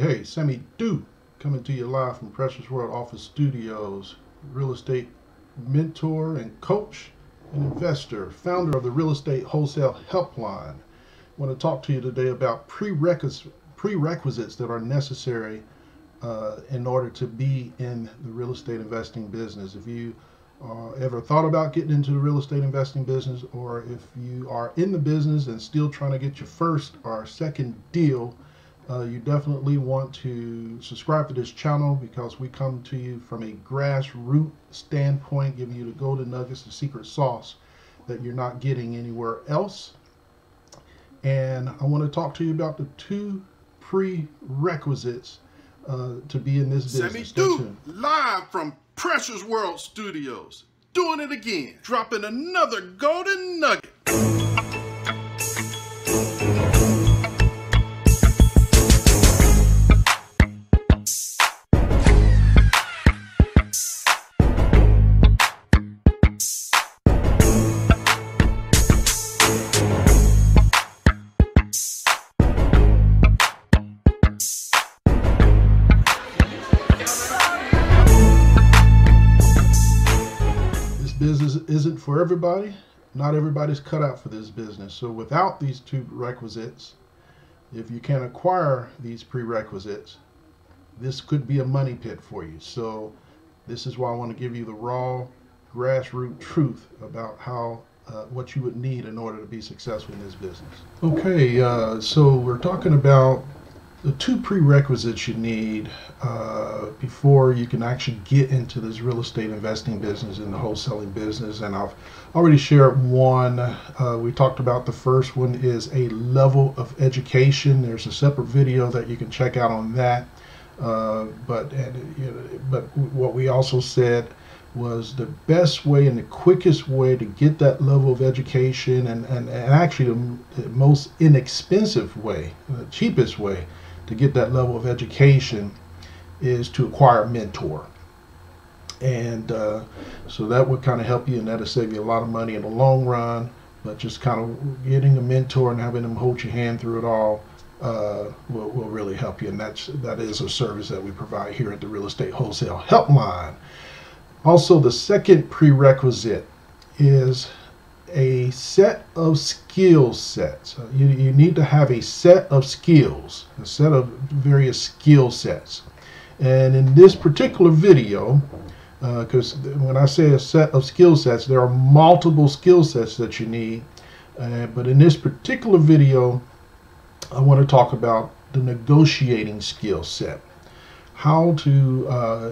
Hey, Sammy Doo, coming to you live from Precious World Office Studios, real estate mentor and coach and investor, founder of the Real Estate Wholesale Helpline. I want to talk to you today about prerequisites that are necessary in order to be in the real estate investing business. If you ever thought about getting into the real estate investing business, or if you are in the business and still trying to get your first or second deal, you definitely want to subscribe to this channel, because we come to you from a grassroots standpoint, giving you the golden nuggets, the secret sauce that you're not getting anywhere else. And I want to talk to you about the two prerequisites to be in this business. Sammy Doo, live from Precious World Studios, doing it again, dropping another golden nugget. Business isn't for everybody. Not everybody's cut out for this business. So without these two requisites, if you can't acquire these prerequisites, this could be a money pit for you. So this is why I want to give you the raw grassroots truth about how what you would need in order to be successful in this business. Okay, so we're talking about the two prerequisites you need before you can actually get into this real estate investing business and the wholesaling business. And I've already shared one. We talked about the first one is a level of education. There's a separate video that you can check out on that. But what we also said was the best way and the quickest way to get that level of education, and actually the most inexpensive way, the cheapest way to get that level of education, is to acquire a mentor. And so that would kind of help you, and that'll save you a lot of money in the long run. But just kind of getting a mentor and having them hold your hand through it all will really help you. And that is a service that we provide here at the Real Estate Wholesale Helpline. Also, the second prerequisite is a set of skill sets. You need to have a set of skills, a set of various skill sets. And in this particular video, because when I say a set of skill sets, there are multiple skill sets that you need. But in this particular video, I want to talk about the negotiating skill set. How to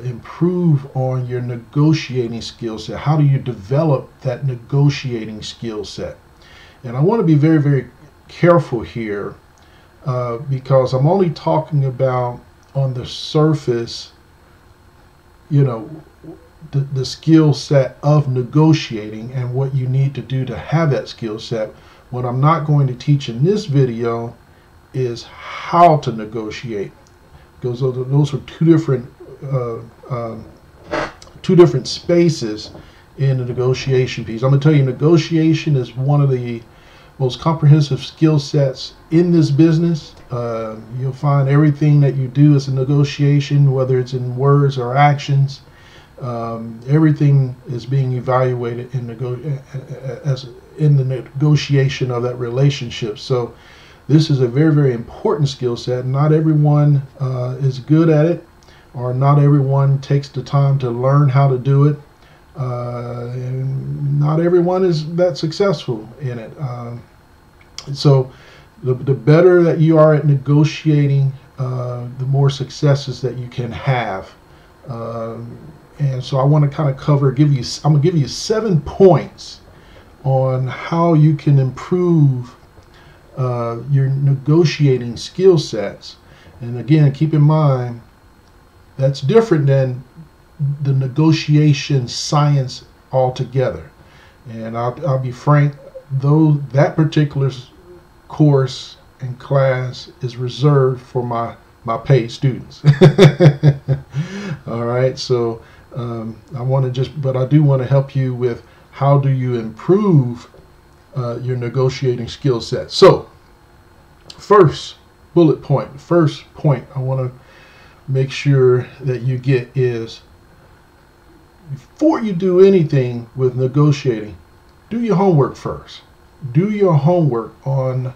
improve on your negotiating skill set. How do you develop that negotiating skill set? And I want to be very, very careful here because I'm only talking about on the surface, you know, the skill set of negotiating and what you need to do to have that skill set. What I'm not going to teach in this video is how to negotiate. Those are two different spaces in the negotiation piece. I'm going to tell you, negotiation is one of the most comprehensive skill sets in this business. You'll find everything that you do is a negotiation, whether it's in words or actions. Everything is being evaluated in the negotiation of that relationship. So this is a very, very important skill set. Not everyone is good at it, or not everyone takes the time to learn how to do it. And not everyone is that successful in it. So the better that you are at negotiating, the more successes that you can have. And so I want to kind of I'm going to give you 7 points on how you can improve your negotiating skill sets. And again, keep in mind, that's different than the negotiation science altogether. And I'll be frank, though, that particular course and class is reserved for my paid students. All right, so I do want to help you with how do you improve your negotiating skill set. So first, bullet point. First point I want to make sure that you get is, before you do anything with negotiating, do your homework first. Do your homework on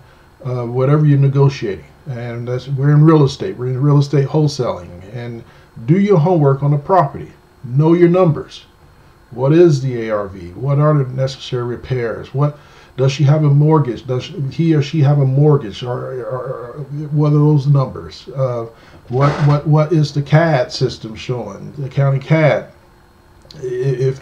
whatever you're negotiating. And that's, we're in real estate. We're in real estate wholesaling. And do your homework on the property. Know your numbers. What is the ARV? What are the necessary repairs? What does she have a mortgage? Does he or she have a mortgage? Or what are those numbers? What is the CAD system showing? The county CAD. If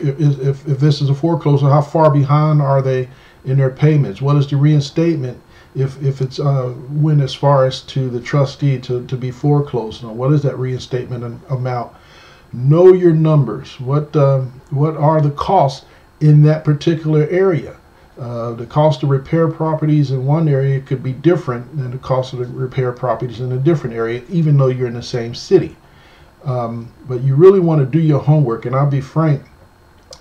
this is a foreclosure, how far behind are they in their payments? What is the reinstatement if it's when as far as to the trustee to be foreclosed on? What is that reinstatement amount? Know your numbers. What are the costs in that particular area? The cost to repair properties in one area could be different than the cost of the repair properties in a different area, even though you're in the same city. But you really want to do your homework. And I'll be frank,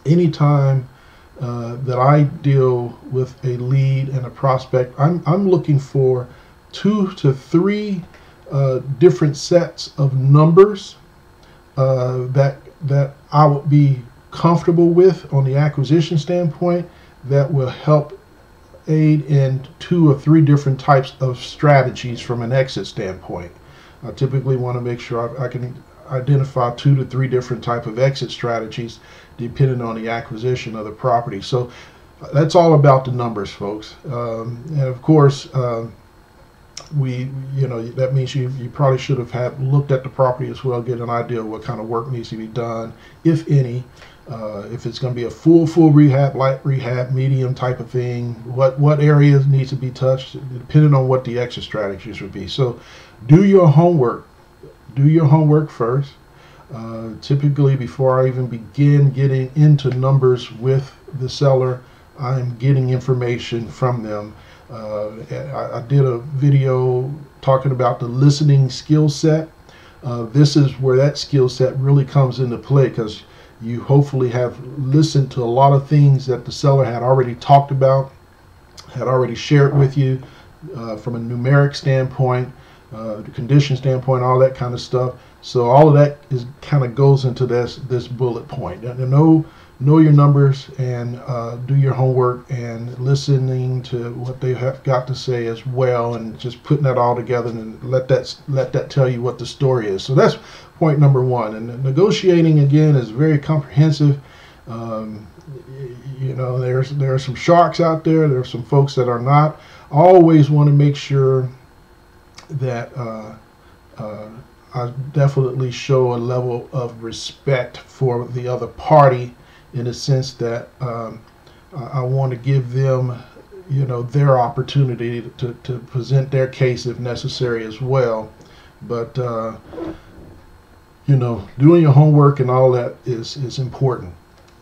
anytime that I deal with a lead and a prospect, I'm looking for 2 to 3 different sets of numbers that I would be comfortable with on the acquisition standpoint, that will help aid in 2 or 3 different types of strategies from an exit standpoint. I typically want to make sure I can identify 2 to 3 different type of exit strategies depending on the acquisition of the property. So that's all about the numbers, folks. And of course, that means you probably should have looked at the property as well, get an idea of what kind of work needs to be done, if any. If it's going to be a full rehab, light rehab, medium type of thing, what areas need to be touched, depending on what the exit strategies would be. So do your homework. Do your homework first. Typically, before I even begin getting into numbers with the seller, I'm getting information from them. I did a video talking about the listening skill set. This is where that skill set really comes into play, because you hopefully have listened to a lot of things that the seller had already talked about, had already shared with you from a numeric standpoint, the condition standpoint, all that kind of stuff. So all of that is kind of goes into this bullet point. Know your numbers and do your homework and listening to what they have got to say as well, and just putting that all together and let that tell you what the story is. So that's point number one. And negotiating, again, is very comprehensive. There are some sharks out there. There are some folks that are not. I always want to make sure that I definitely show a level of respect for the other party, in the sense that I want to give them, their opportunity to present their case if necessary as well. But doing your homework and all that is important.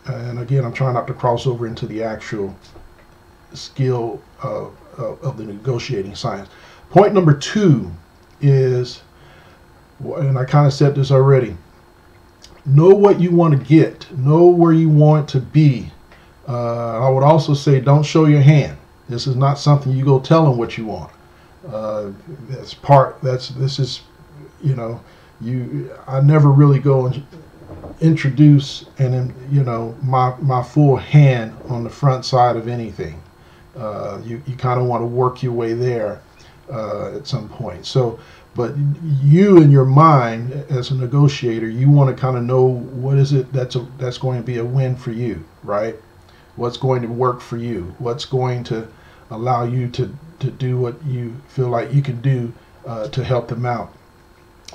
And again, I'm trying not to cross over into the actual skill of the negotiating science. Point number two is, and I kind of said this already, know what you want to get. Know where you want to be. I would also say, don't show your hand. This is not something you go tell them what you want. I never really go and introduce and my full hand on the front side of anything. You kind of want to work your way there at some point. So, but you, in your mind as a negotiator, you want to kind of know what is it that's going to be a win for you, right? What's going to work for you? What's going to allow you to do what you feel like you can do to help them out?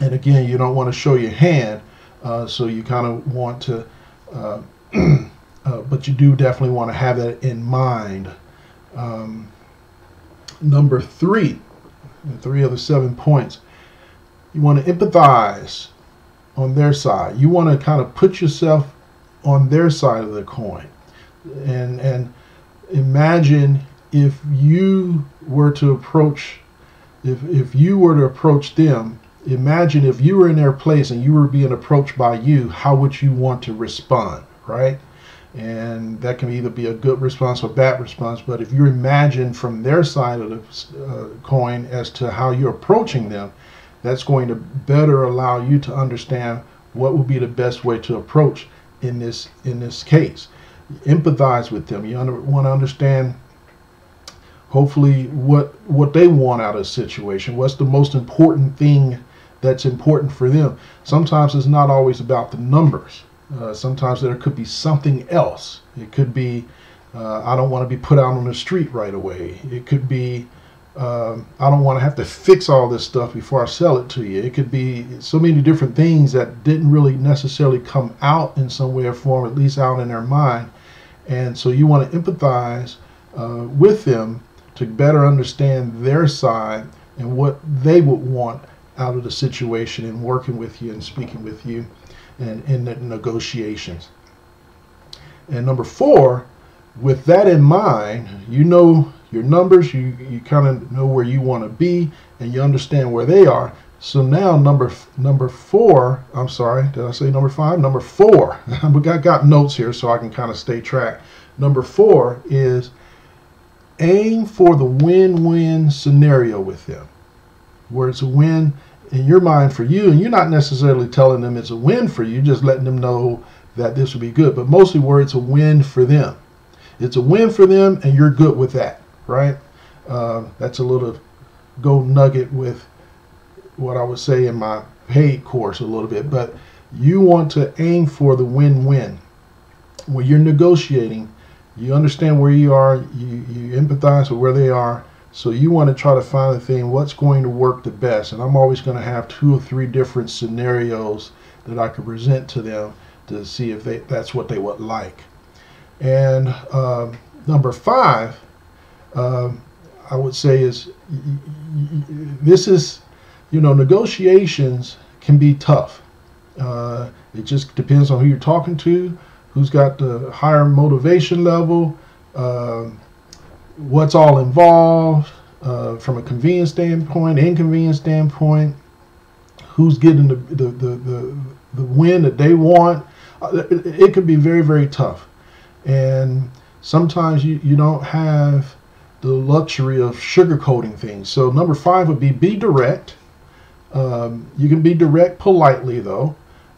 And again, you don't want to show your hand, so you kind of want to, but you do definitely want to have that in mind. Number three. The 3 of the 7 points. You want to empathize on their side. You want to kind of put yourself on their side of the coin, and imagine if you were to approach, if you were to approach them. Imagine if you were in their place and you were being approached by you. How would you want to respond, right? And that can either be a good response or bad response. But if you imagine from their side of the coin as to how you're approaching them, that's going to better allow you to understand what would be the best way to approach in this case. Empathize with them. You want to understand, hopefully, what they want out of the situation. What's the most important thing that's important for them? Sometimes it's not always about the numbers. Sometimes there could be something else. It could be, I don't want to be put out on the street right away. It could be, I don't want to have to fix all this stuff before I sell it to you. It could be so many different things that didn't really necessarily come out in some way or form, at least out in their mind. And so you want to empathize with them to better understand their side and what they would want out of the situation in working with you and speaking with you and in the negotiations. And number four, with that in mind, you know your numbers, you kind of know where you want to be, and you understand where they are. So now number four, I'm sorry, did I say number five? Number four. I got notes here so I can kind of stay track. Number four is aim for the win-win scenario with them, where it's a win in your mind for you, and you're not necessarily telling them it's a win for you, just letting them know that this would be good, but mostly where it's a win for them. It's a win for them, and you're good with that, right? That's a little gold nugget with what I would say in my paid course a little bit, but you want to aim for the win-win. When you're negotiating, you understand where you are, you empathize with where they are, so you want to try to find the thing, what's going to work the best. And I'm always going to have 2 or 3 different scenarios that I could present to them to see if that's what they would like. And number five, I would say is, this is, you know, negotiations can be tough. It just depends on who you're talking to, who's got the higher motivation level, what's all involved from a convenience standpoint, inconvenience standpoint, who's getting the win that they want. It could be very, very tough. And sometimes you don't have the luxury of sugarcoating things. So number five would be direct. You can be direct politely, though,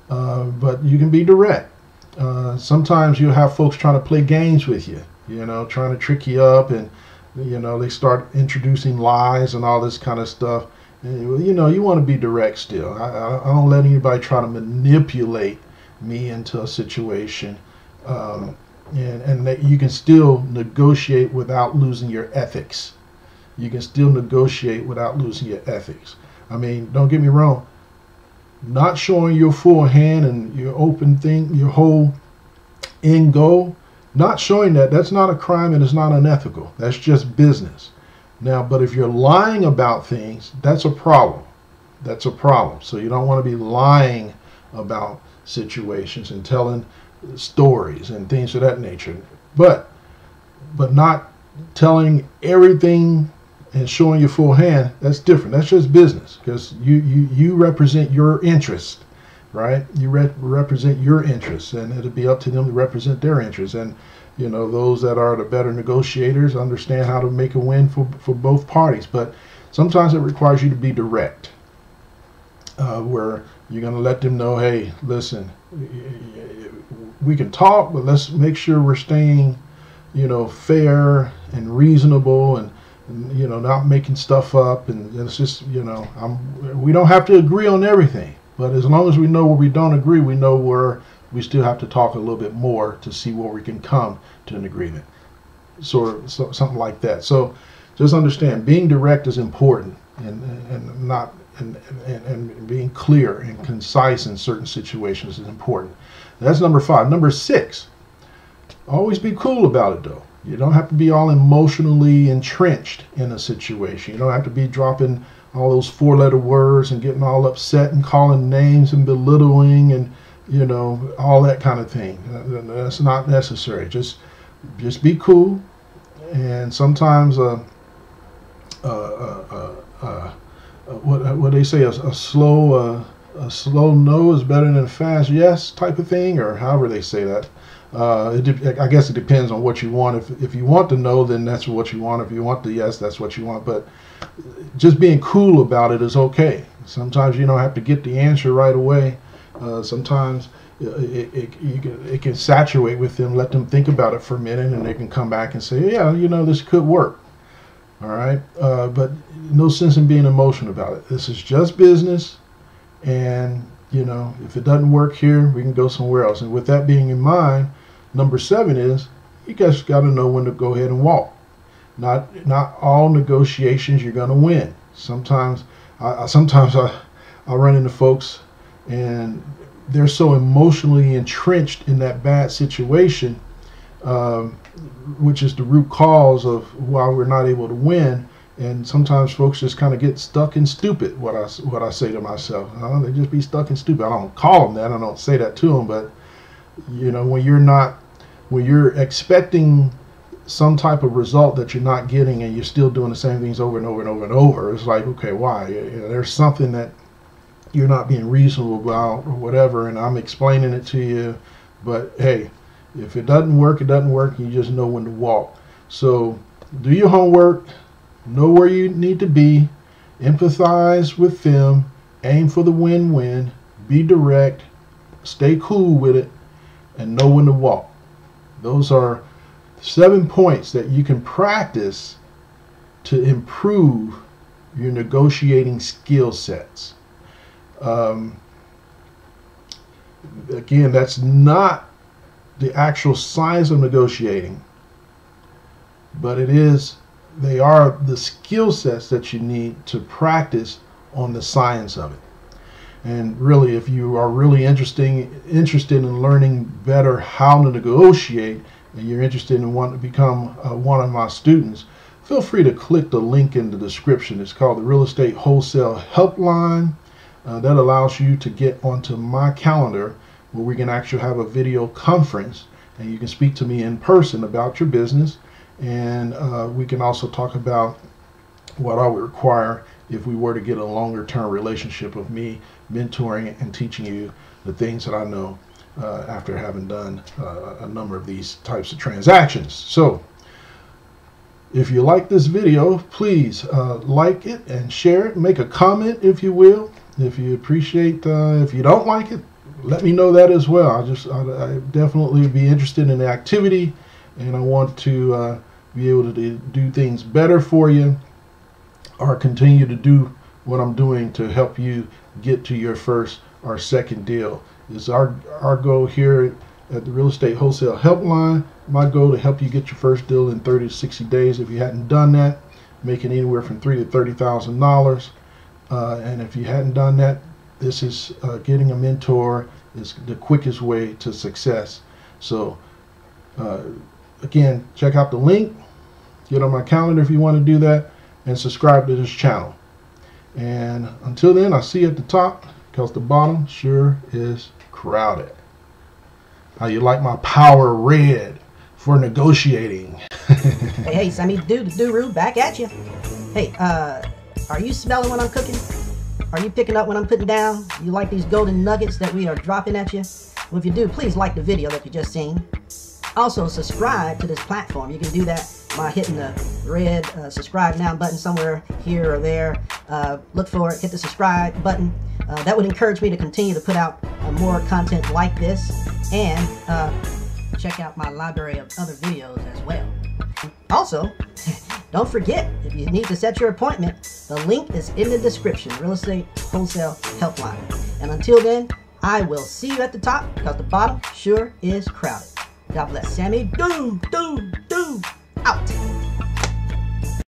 but you can be direct. Sometimes you'll have folks trying to play games with you, trying to trick you up, and they start introducing lies and all this kind of stuff. And, you want to be direct still. I don't let anybody try to manipulate me into a situation, and that you can still negotiate without losing your ethics. You can still negotiate without losing your ethics. I mean, don't get me wrong. Not showing your full hand and your open thing, your whole end goal. Not showing that's not a crime and it's not unethical. That's just business. Now, but if you're lying about things, that's a problem. That's a problem. So you don't want to be lying about situations and telling stories and things of that nature. But not telling everything and showing your full hand, that's different. That's just business, because you represent your interests. Right? You represent your interests, and it'll be up to them to represent their interests. And, those that are the better negotiators understand how to make a win for both parties. But sometimes it requires you to be direct, where you're going to let them know, hey, listen, we can talk, but let's make sure we're staying, fair and reasonable, and not making stuff up. And it's just, we don't have to agree on everything. But as long as we know where we don't agree, we know where we still have to talk a little bit more to see where we can come to an agreement. So something like that. So just understand, being direct is important, and being clear and concise in certain situations is important. That's number five. Number six, always be cool about it, though. You don't have to be all emotionally entrenched in a situation. You don't have to be dropping all those 4-letter words and getting all upset and calling names and belittling and all that kind of thing. That's not necessary. Just be cool. And sometimes what they say, a slow a slow no is better than a fast yes type of thing, or however they say that. I guess it depends on what you want. If you want the no, then that's what you want. If you want the yes, that's what you want. But just being cool about it is okay. Sometimes you don't have to get the answer right away. Sometimes it can saturate with them, let them think about it for a minute, and they can come back and say, yeah, you know, this could work. All right. But no sense in being emotional about it. This is just business. And, you know, if it doesn't work here, we can go somewhere else. And with that being in mind, number 7 is you guys got to know when to go ahead and walk. Not all negotiations you're going to win. Sometimes I run into folks and they're so emotionally entrenched in that bad situation, which is the root cause of why we're not able to win. And sometimes folks just kind of get stuck and stupid. What I say to myself, oh, they just be stuck and stupid. I don't call them that. I don't say that to them. But you know, when you're expecting some type of result that you're not getting, and you're still doing the same things over and over and over and over, it's like, okay, why? You know, there's something that you're not being reasonable about or whatever, and I'm explaining it to you. But hey, if it doesn't work, it doesn't work. You just know when to walk. So do your homework. Know where you need to be, empathize with them, aim for the win-win, be direct, stay cool with it, and know when to walk. Those are 7 points that you can practice to improve your negotiating skill sets. Again, that's not the actual science of negotiating, but it is. They are the skill sets that you need to practice on the science of it. And really, if you are really interested in learning better how to negotiate, and you're interested in wanting to become one of my students, feel free to click the link in the description. It's called the Real Estate Wholesale Helpline. That allows you to get onto my calendar where we can actually have a video conference, and you can speak to me in person about your business. And we can also talk about what I would require if we were to get a longer-term relationship of me mentoring and teaching you the things that I know after having done a number of these types of transactions. So if you like this video, please like it and share it. Make a comment if you will. If you appreciate, if you don't like it, let me know that as well. I definitely be interested in the activity. And I want to be able to do things better for you, or continue to do what I'm doing to help you get to your first or second deal. It's our goal here at the Real Estate Wholesale Helpline. My goal to help you get your first deal in 30 to 60 days. If you hadn't done that, making anywhere from $3,000 to $30,000. And if you hadn't done that, this is getting a mentor is the quickest way to success. So again, check out the link, get on my calendar if you want to do that, and subscribe to this channel. And until then, I'll see you at the top, because the bottom sure is crowded. How you like my power red for negotiating? hey, Sammy Doo, the Doo-Roo, back at you. Hey, are you smelling when I'm cooking? Are you picking up when I'm putting down? You like these golden nuggets that we are dropping at you? Well, if you do, please like the video that you just seen. Also, subscribe to this platform. You can do that by hitting the red subscribe now button somewhere here or there. Look for it, hit the subscribe button. That would encourage me to continue to put out more content like this, and check out my library of other videos as well. Also, don't forget, if you need to set your appointment, the link is in the description, Real Estate Wholesale Helpline. And until then, I will see you at the top, because the bottom sure is crowded. God bless. Sammy Doo!